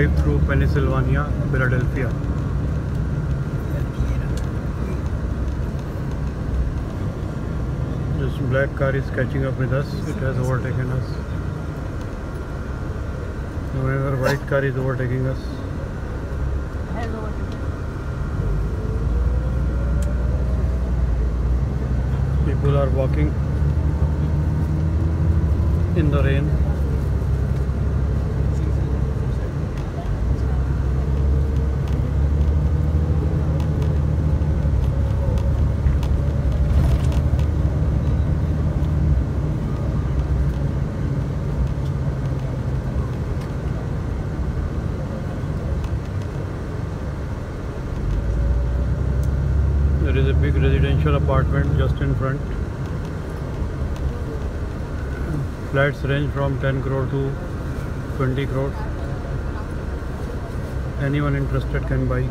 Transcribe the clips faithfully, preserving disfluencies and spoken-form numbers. drive through Pennsylvania, Philadelphia. This black car is catching up with us. It has overtaken us. However, white car is overtaking us. People are walking in the rain. There is a big residential apartment just in front. Flats range from ten crore to twenty crore. Anyone interested can buy.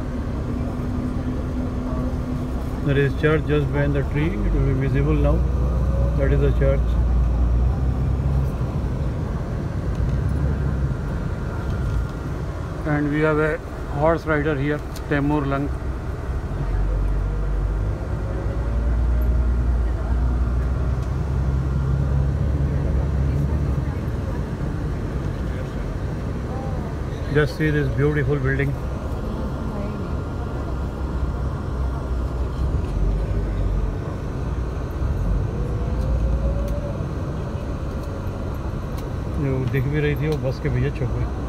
There is church just behind the tree. It will be visible now. That is the church. And we have a horse rider here, Temur Lang. Just see this beautiful building. You dekh bhi rahi thi, wo bus ke piche chup gayi.